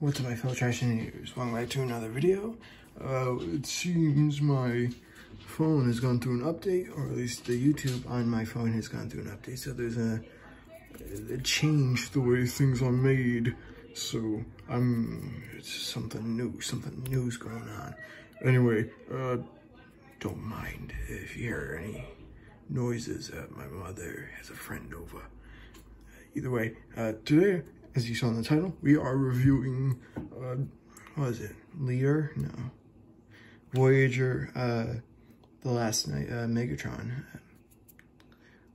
What's up, my fellow trash news? Welcome back to another video. It seems my phone has gone through an update, or at least the YouTube on my phone has gone through an update. So there's a change the way things are made. So it's something new's going on. Anyway, don't mind if you hear any noises. My mother has a friend over. Either way, today, as you saw in the title, we are reviewing, what is it, Leader? No. Voyager, The Last Knight, Megatron.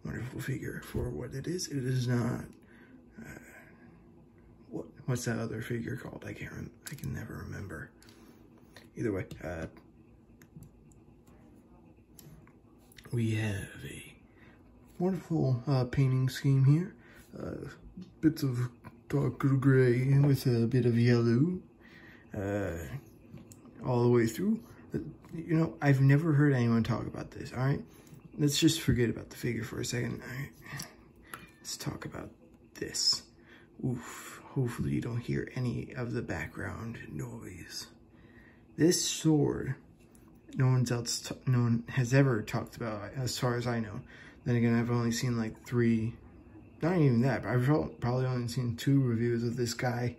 Wonderful figure for what it is. It is not, what's that other figure called? I can never remember. Either way, we have a wonderful, painting scheme here. Bits of darker gray with a bit of yellow all the way through. You know, I've never heard anyone talk about this, all right? Let's just forget about the figure for a second, all right? Let's talk about this. Oof, hopefully you don't hear any of the background noise. This sword, no one has ever talked about, as far as I know. Then again, I've only seen like not even that, but I've probably only seen 2 reviews of this guy,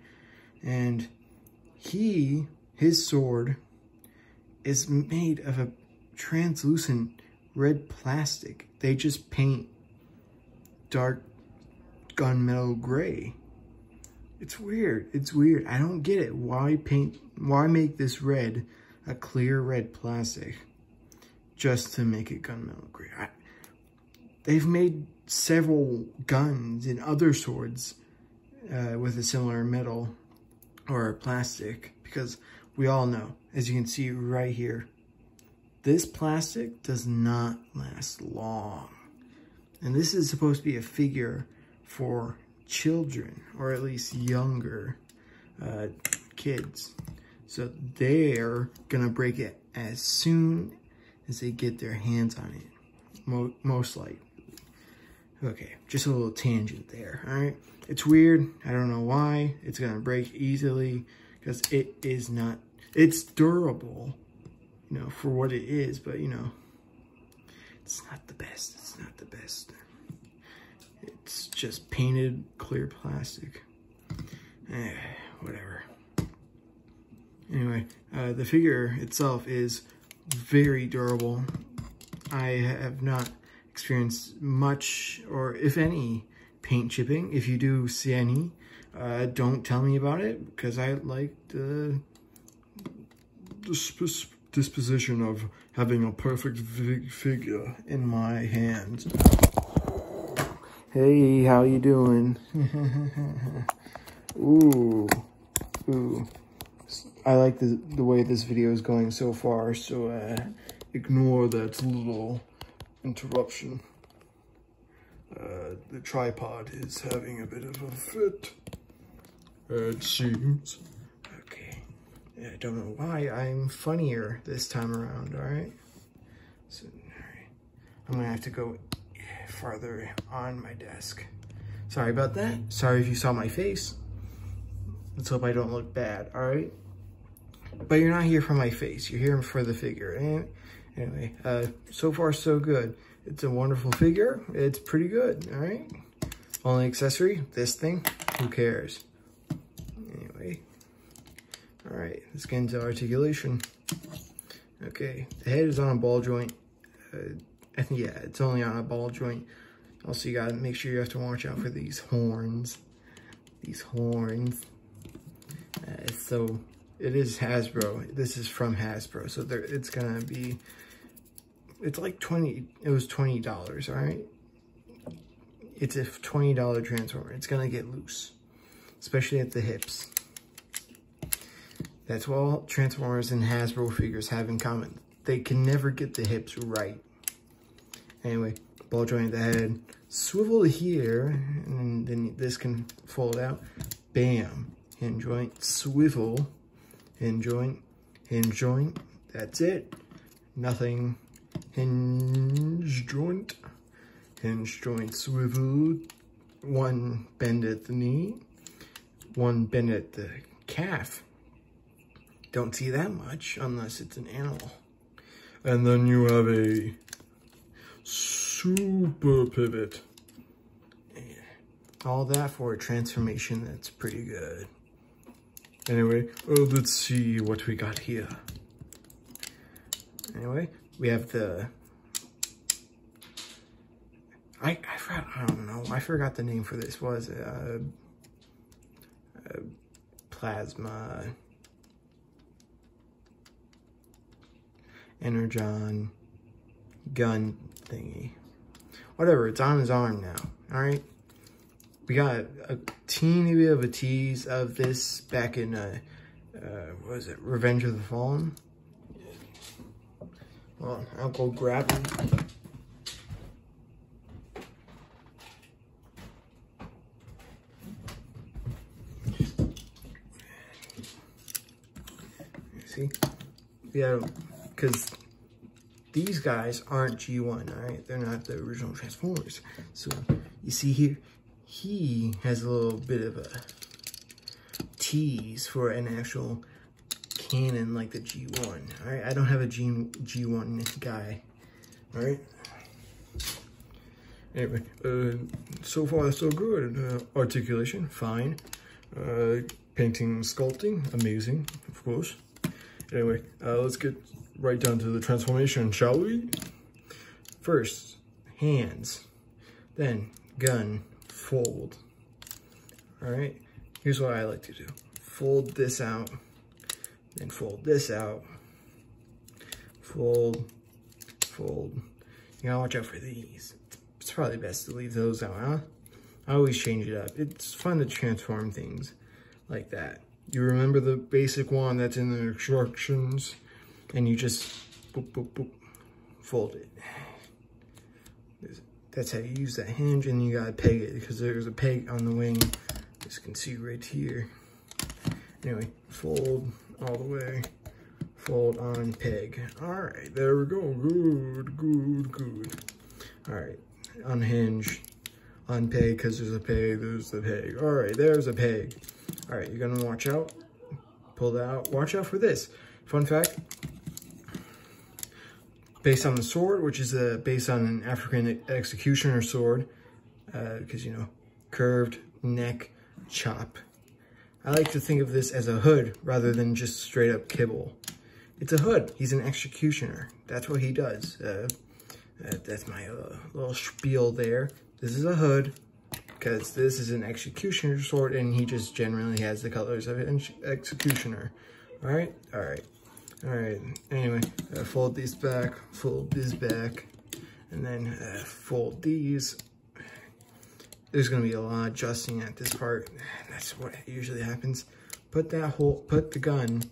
and his sword is made of a translucent red plastic. They just paint dark gunmetal gray. It's weird. I don't get it. Why make this red a clear red plastic just to make it gunmetal gray? They've made several guns and other swords with a similar metal or plastic, because we all know, as you can see right here, this plastic does not last long. And this is supposed to be a figure for children, or at least younger kids. So they're gonna break it as soon as they get their hands on it, most likely. Okay, just a little tangent there, all right? It's weird, I don't know why. It's gonna break easily, because it's durable, you know, for what it is, but you know, it's not the best. It's just painted clear plastic. Whatever. Anyway, the figure itself is very durable. I have not experience much, or if any, paint chipping. If you do see any, don't tell me about it, because I like the disposition of having a perfect figure in my hands. Hey, how you doing? Ooh. I like the way this video is going so far, so ignore that little interruption. The tripod is having a bit of a fit, it seems. Okay, I don't know why I'm funnier this time around, alright? So, alright, I'm gonna have to go farther on my desk. Sorry about that. Sorry if you saw my face. Let's hope I don't look bad, alright? But you're not here for my face, you're here for the figure. And anyway, so far so good. It's a wonderful figure. It's pretty good, all right? Only accessory, this thing, who cares? Anyway, all right, let's get into articulation. Okay, the head is on a ball joint. Yeah, it's only on a ball joint. Also, you gotta make sure you have to watch out for these horns. So it is Hasbro. This is from Hasbro, so it's gonna be, it's like $20, all right? It's a $20 Transformer. It's gonna get loose, especially at the hips. That's what all Transformers and Hasbro figures have in common. They can never get the hips right. Anyway, ball joint at the head, swivel here, and then this can fold out. Bam, hand joint, swivel, hinge joint, hinge joint. That's it. Nothing. Hinge joint swivel. One bend at the knee. One bend at the calf. Don't see that much unless it's an animal. And then you have a super pivot. All that for a transformation, that's pretty good. Anyway, let's see what we got here. Anyway, we have the... I forgot the name for this. Was it plasma, energon, gun thingy, whatever? It's on his arm now. All right, we got a teeny bit of a tease of this back in what was it, Revenge of the Fallen? Well, I'll go grab it. See? Yeah, because these guys aren't G1, all right? They're not the original Transformers. So you see here, he has a little bit of a tease for an actual cannon like the G1, all right? I don't have a G1 guy, all right? Anyway, so far so good. Articulation, fine. Painting, sculpting, amazing, of course. Anyway, let's get right down to the transformation, shall we? First, hands. Then, gun, fold. Alright, here's what I like to do. Fold this out. Then fold this out. Fold. Fold. You gotta watch out for these. It's probably best to leave those out, huh? I always change it up. It's fun to transform things like that. You remember the basic one that's in the instructions, and you just boop, boop, boop, fold it. That's how you use that hinge, and you gotta peg it because there's a peg on the wing, as you can see right here. Anyway, fold all the way, fold on peg. All right, there we go, good, good, good. All right, unhinge, unpeg because there's a peg, there's the peg. All right, there's a peg. All right, you're gonna watch out, pull that out. Watch out for this. Fun fact, based on the sword, which is based on an African executioner sword, because, you know, curved neck chop. I like to think of this as a hood rather than just straight up kibble. It's a hood, he's an executioner. That's what he does. That's my little spiel there. This is a hood. Because this is an executioner sword, and he just generally has the colors of an executioner. All right, all right, all right. Anyway, fold these back, fold this back, and then fold these. There's gonna be a lot of adjusting at this part. That's what usually happens. Put that hole. Put the gun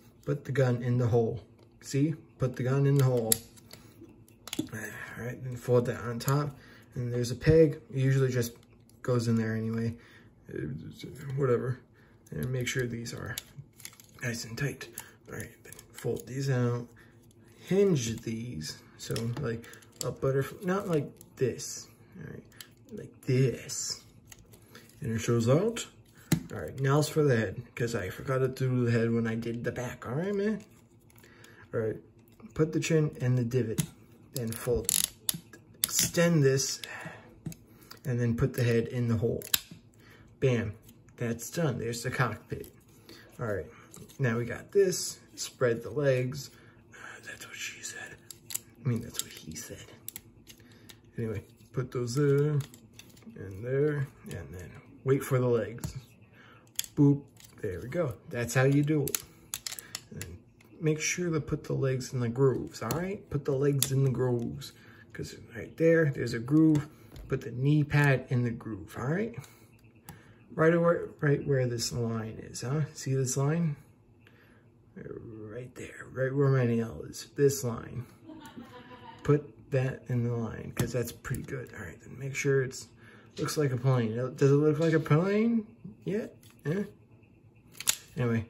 in the hole. See? Put the gun in the hole. All right, then fold that on top, and there's a peg. Usually just goes in there anyway, whatever, and make sure these are nice and tight. All right, fold these out, hinge these, so like a butterfly, not like this, all right, like this, and it shows out. All right, now's for the head, because I forgot to do the head when I did the back, all right, man? All right, put the chin in the divot, then fold, extend this, and then put the head in the hole. Bam, that's done. There's the cockpit. All right, now we got this. Spread the legs. That's what she said. I mean, that's what he said. Anyway, put those there, and then wait for the legs. Boop, there we go. That's how you do it. And then make sure to put the legs in the grooves, all right? Put the legs in the grooves, because right there, there's a groove. Put the knee pad in the groove, all right? Right where this line is, huh? See this line? Right there, right where my nail is, this line. Put that in the line, because that's pretty good. All right, then make sure it looks like a plane. Does it look like a plane yet? Eh? Anyway,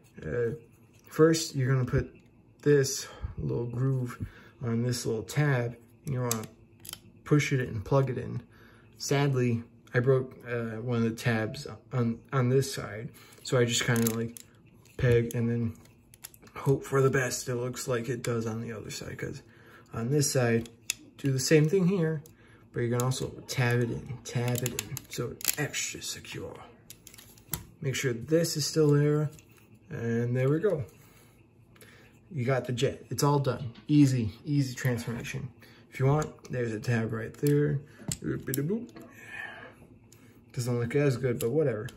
first you're gonna put this little groove on this little tab, and you wanna push it and plug it in. Sadly, I broke one of the tabs on this side, so I just kind of like peg and then hope for the best. It looks like it does on the other side, because on this side, do the same thing here, but you can also tab it in, so it's extra secure. Make sure this is still there, and there we go. You got the jet, it's all done. Easy, easy transformation. If you want, there's a tab right there. Doesn't look as good, but whatever.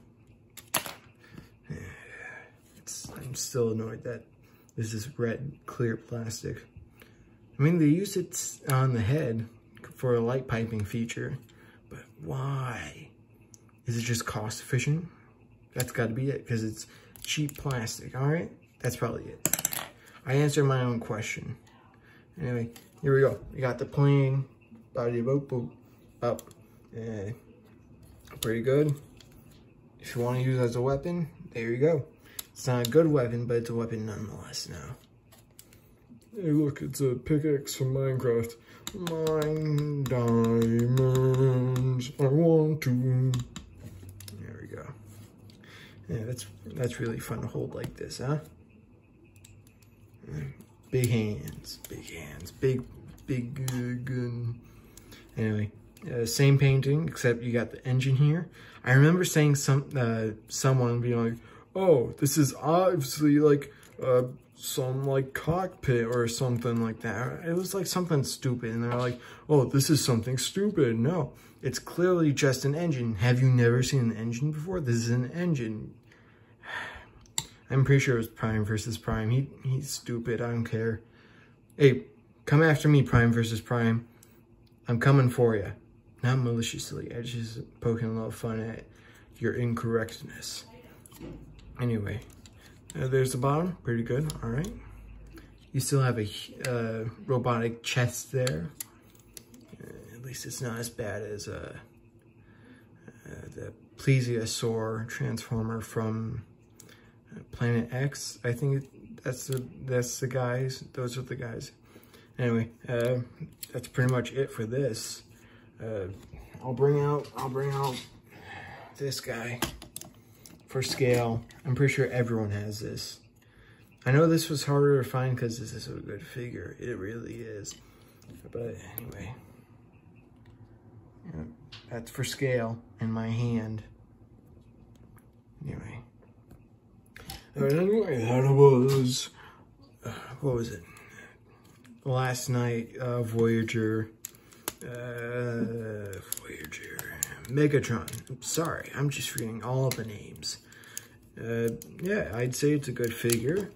I'm still annoyed that this is red, clear plastic. I mean, they used it on the head for a light piping feature, but why? Is it just cost efficient? That's gotta be it, because it's cheap plastic, all right? That's probably it. I answered my own question. Anyway, here we go. We got the plane, body boop boop, up. Pretty good. If you wanna use it as a weapon, there you go. It's not a good weapon, but it's a weapon nonetheless now. Hey look, it's a pickaxe from Minecraft. Mine diamonds, I want to. There we go. Yeah, that's really fun to hold like this, huh? Big hands, big hands, big gun. Anyway, same painting, except you got the engine here. I remember saying someone being like, oh, this is obviously like some like cockpit or something like that. It was like something stupid, and they're like, oh, this is something stupid. No, it's clearly just an engine. Have you never seen an engine before? This is an engine. I'm pretty sure it was Prime versus Prime. He's stupid, I don't care. Hey, come after me, Prime versus Prime. I'm coming for you. Not maliciously, I just poking a little fun at your incorrectness. Anyway, there's the bottom, pretty good, all right. You still have a robotic chest there. At least it's not as bad as the plesiosaur transformer from Planet X. I think that's the guys, those are the guys. Anyway, that's pretty much it for this. I'll bring out this guy. For scale, I'm pretty sure everyone has this. I know this was harder to find because this is a good figure. It really is. But anyway, that's for scale in my hand. Anyway. That was, what was it? The Last Knight, Voyager. Voyager. Megatron. I'm sorry, I'm just reading all the names. Yeah, I'd say it's a good figure.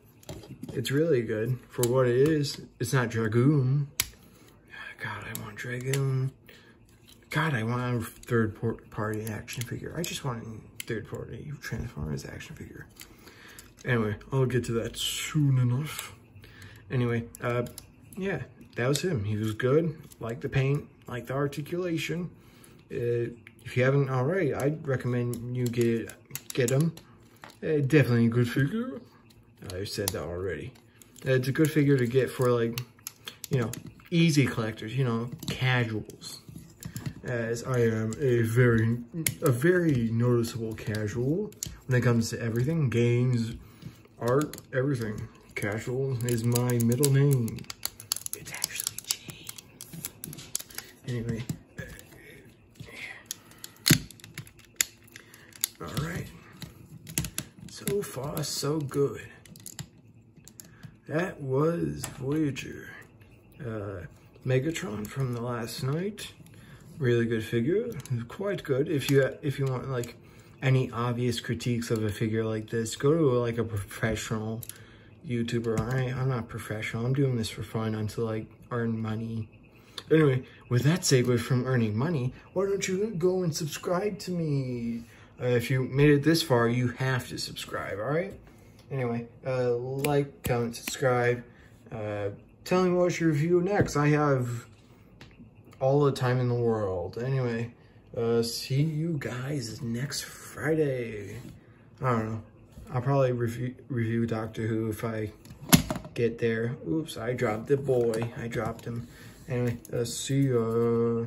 It's really good for what it is. It's not Dragoon. God, I want Dragoon. God, I want a third-party action figure. I just want a third-party Transformers action figure. Anyway, I'll get to that soon enough. Anyway, yeah, that was him. He was good. Like the paint, like the articulation. If you haven't already, I'd recommend you get them. Definitely a good figure. I said that already. It's a good figure to get for, like, you know, easy collectors, you know, casuals. As I am a very noticeable casual when it comes to everything. Games, art, everything. Casual is my middle name. It's actually James. Anyway. All right, so far so good. That was Voyager. Megatron from The Last Knight. Really good figure, quite good. If you want like any obvious critiques of a figure like this, go to like a professional YouTuber. All right, I'm not professional, I'm doing this for fun until I earn money. Anyway, with that segue from earning money, why don't you go and subscribe to me? If you made it this far, you have to subscribe, all right? Anyway, like, comment, subscribe. Tell me what you review next. I have all the time in the world. Anyway, see you guys next Friday. I don't know. I'll probably review Doctor Who if I get there. Oops, I dropped the boy. I dropped him. Anyway, see ya.